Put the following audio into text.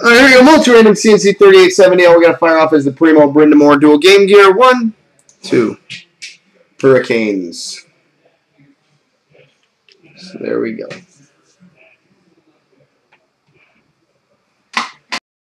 All right, here we go. Multi-random C&C 3870. All we're going to fire off is the Primo Brindamore Dual Game Gear. 1, 2. Hurricanes. So there we go.